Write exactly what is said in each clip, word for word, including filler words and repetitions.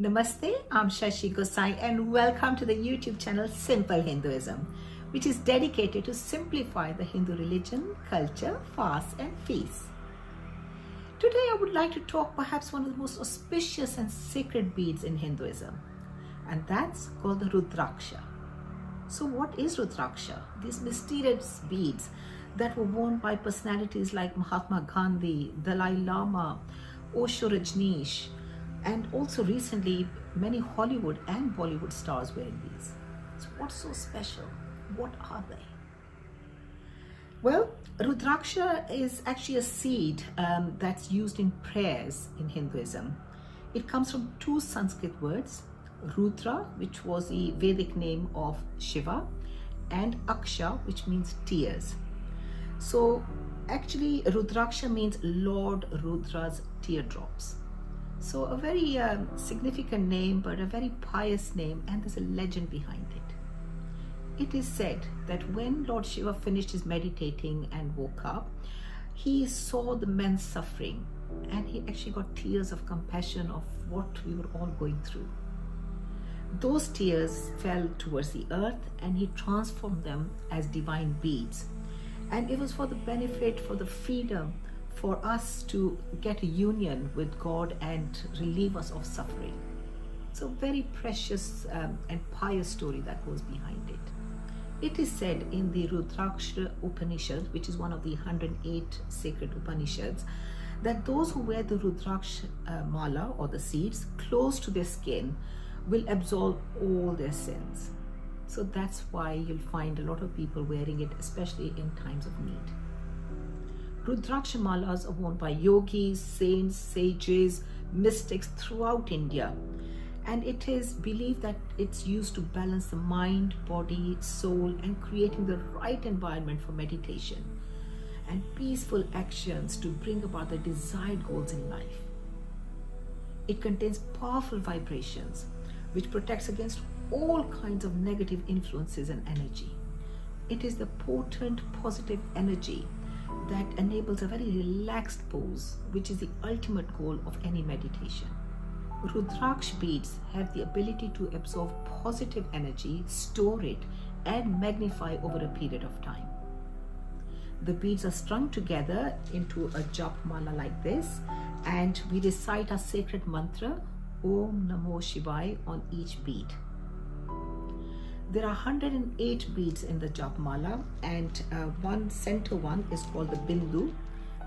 Namaste, I'm Shashi Gosai and welcome to the YouTube channel Simple Hinduism, which is dedicated to simplify the Hindu religion, culture, fasts and feasts. Today I would like to talk perhaps one of the most auspicious and sacred beads in Hinduism, and that's called the Rudraksha. So what is Rudraksha? These mysterious beads that were worn by personalities like Mahatma Gandhi, Dalai Lama, Osho Rajneesh, and also recently many Hollywood and Bollywood stars wearing these. So what's so special? What are they? Well, Rudraksha is actually a seed um, that's used in prayers in Hinduism. It comes from two Sanskrit words, Rudra, which was the Vedic name of Shiva, and Aksa, which means tears. So actually Rudraksha means Lord Rudra's teardrops. So a very uh, significant name, but a very pious name, and there's a legend behind it. It is said that when Lord Shiva finished his meditating and woke up, he saw the men's suffering, and he actually got tears of compassion of what we were all going through. Those tears fell towards the earth, and he transformed them as divine beads. And it was for the benefit, for the freedom, for us to get a union with God and relieve us of suffering. So very precious um, and pious story that goes behind it. It is said in the Rudraksha Upanishad, which is one of the one hundred eight sacred Upanishads, that those who wear the Rudraksha uh, mala or the seeds close to their skin will absolve all their sins. So that's why you'll find a lot of people wearing it, especially in times of need. Rudraksha malas are worn by yogis, saints, sages, mystics throughout India, and it is believed that it's used to balance the mind, body, soul, and creating the right environment for meditation and peaceful actions to bring about the desired goals in life. It contains powerful vibrations which protects against all kinds of negative influences and energy. It is the potent positive energy that enables a very relaxed pose, which is the ultimate goal of any meditation. Rudraksha beads have the ability to absorb positive energy, store it, and magnify over a period of time. The beads are strung together into a Japa Mala like this, and we recite our sacred mantra, Om Namo Shivai, on each bead. There are one hundred eight beads in the Japa Mala, and uh, one center one is called the Bindu,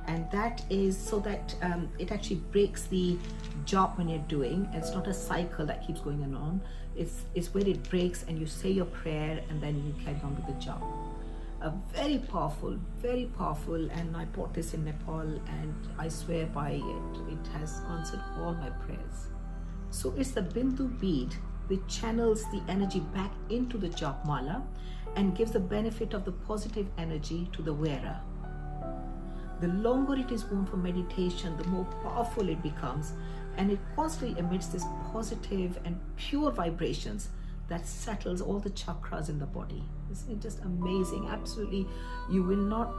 and that is so that um, it actually breaks the japa when you're doing. It's not a cycle that keeps going on and on. It's, it's where it breaks and you say your prayer and then you carry on with the japa. A very powerful, very powerful, and I bought this in Nepal and I swear by it. It has answered all my prayers. So it's the Bindu bead which channels the energy back into the Japa Mala and gives the benefit of the positive energy to the wearer. The longer it is worn for meditation, the more powerful it becomes, and it constantly emits this positive and pure vibrations that settles all the chakras in the body. Isn't it just amazing? Absolutely, you will not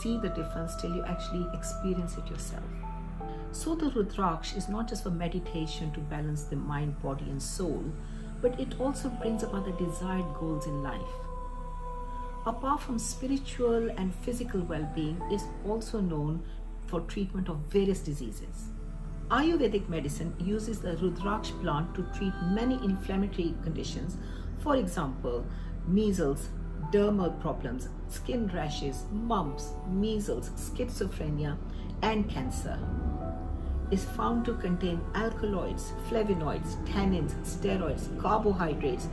see the difference till you actually experience it yourself. So the Rudraksha is not just for meditation to balance the mind, body and soul, but it also brings about the desired goals in life. Apart from spiritual and physical well-being, it's also known for treatment of various diseases. Ayurvedic medicine uses the Rudraksha plant to treat many inflammatory conditions, for example, measles, dermal problems, skin rashes, mumps, measles, schizophrenia and cancer. Is found to contain alkaloids, flavonoids, tannins, steroids, carbohydrates,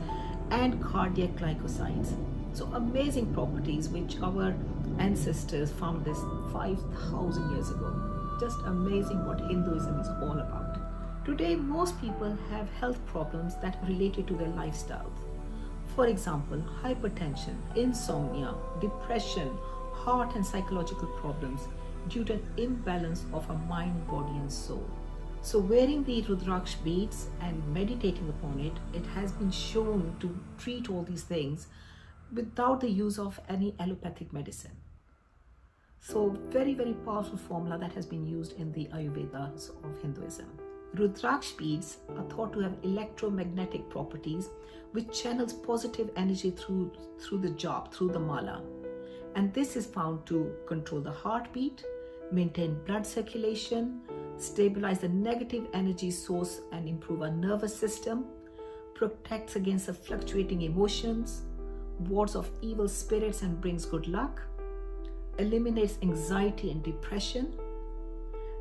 and cardiac glycosides. So amazing properties which our ancestors found this five thousand years ago. Just amazing what Hinduism is all about. Today, most people have health problems that are related to their lifestyles. For example, hypertension, insomnia, depression, heart and psychological problems, due to an imbalance of our mind, body and soul. So wearing the Rudraksha beads and meditating upon it, it has been shown to treat all these things without the use of any allopathic medicine. So very, very powerful formula that has been used in the Ayurvedas of Hinduism. Rudraksha beads are thought to have electromagnetic properties, which channels positive energy through, through the japa, through the mala. And this is found to control the heartbeat, maintain blood circulation, stabilize the negative energy source and improve our nervous system, protects against the fluctuating emotions, wards off evil spirits and brings good luck, eliminates anxiety and depression.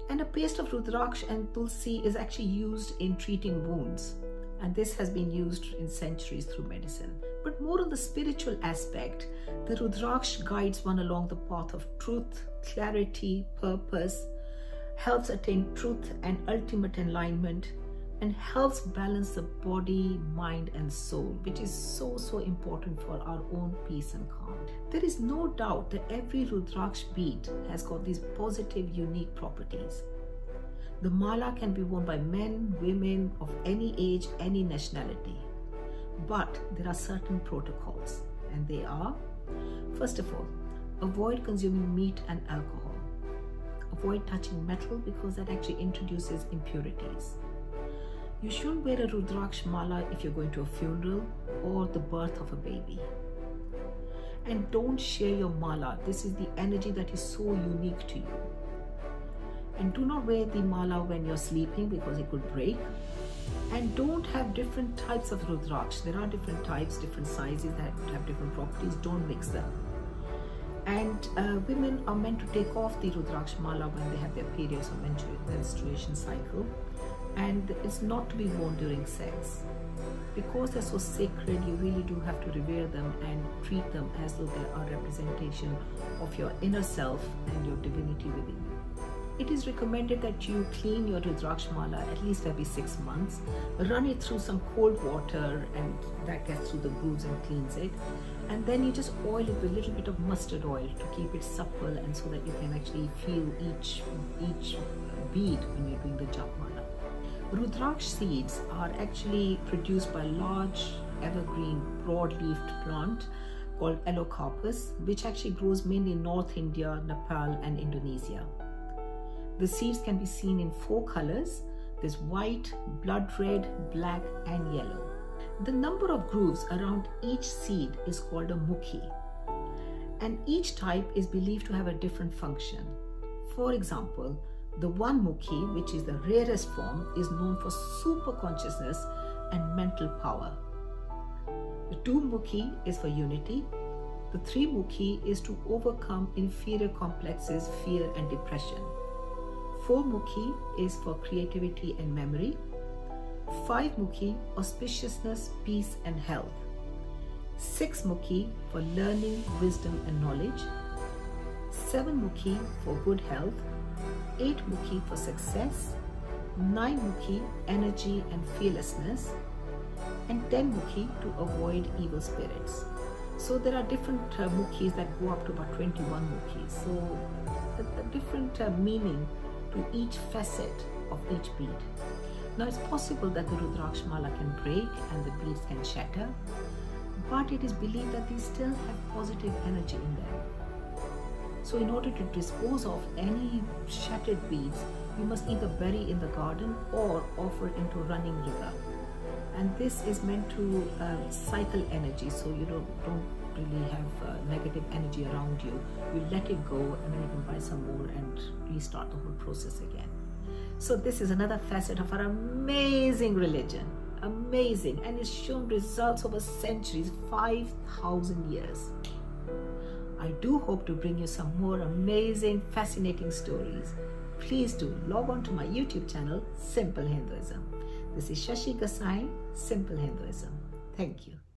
And a paste of Rudraksha and Tulsi is actually used in treating wounds. And this has been used in centuries through medicine. But more on the spiritual aspect, the Rudraksha guides one along the path of truth, clarity, purpose, helps attain truth and ultimate enlightenment, and helps balance the body, mind, and soul, which is so, so important for our own peace and calm. There is no doubt that every Rudraksha bead has got these positive, unique properties. The mala can be worn by men, women, of any age, any nationality. But there are certain protocols, and they are, first of all, avoid consuming meat and alcohol. Avoid touching metal because that actually introduces impurities. You shouldn't wear a Rudraksha mala if you're going to a funeral or the birth of a baby. And don't share your mala. This is the energy that is so unique to you. And do not wear the mala when you're sleeping because it could break. And don't have different types of Rudraksha. There are different types, different sizes that have different properties. Don't mix them. And uh, women are meant to take off the Rudraksha mala when they have their periods or menstruation cycle. And it's not to be worn during sex. Because they're so sacred, you really do have to revere them and treat them as though they are a representation of your inner self and your divinity within you. It is recommended that you clean your Rudraksha mala at least every six months, run it through some cold water, and that gets through the grooves and cleans it. And then you just oil it with a little bit of mustard oil to keep it supple and so that you can actually feel each, each bead when you're doing the Japa Mala. Rudraksha seeds are actually produced by a large evergreen broad-leafed plant called Elaeocarpus, which actually grows mainly in North India, Nepal and Indonesia. The seeds can be seen in four colors. There's white, blood red, black and yellow. The number of grooves around each seed is called a mukhi, and each type is believed to have a different function. For example, the one mukhi, which is the rarest form, is known for super consciousness and mental power. The two mukhi is for unity. The three mukhi is to overcome inferior complexes, fear and depression. Four mukhi is for creativity and memory. Five mukhi, auspiciousness, peace and health. Six mukhi for learning, wisdom and knowledge. Seven mukhi for good health. eight mukhi for success, nine mukhi energy and fearlessness, and ten mukhi to avoid evil spirits. So there are different uh, mukhis that go up to about twenty-one mukhis. So a, a different uh, meaning to each facet of each bead. Now it's possible that the Rudraksha mala can break and the beads can shatter, but it is believed that they still have positive energy in them. So in order to dispose of any shattered beads, you must either bury in the garden or offer into a running river. And this is meant to uh, cycle energy, so you don't, don't really have uh, negative energy around you. You let it go and then you can buy some more and restart the whole process again. So this is another facet of our amazing religion. Amazing. And it's shown results over centuries, five thousand years. I do hope to bring you some more amazing, fascinating stories. Please do log on to my YouTube channel, Simple Hinduism. This is Shashi Gosai, Simple Hinduism. Thank you.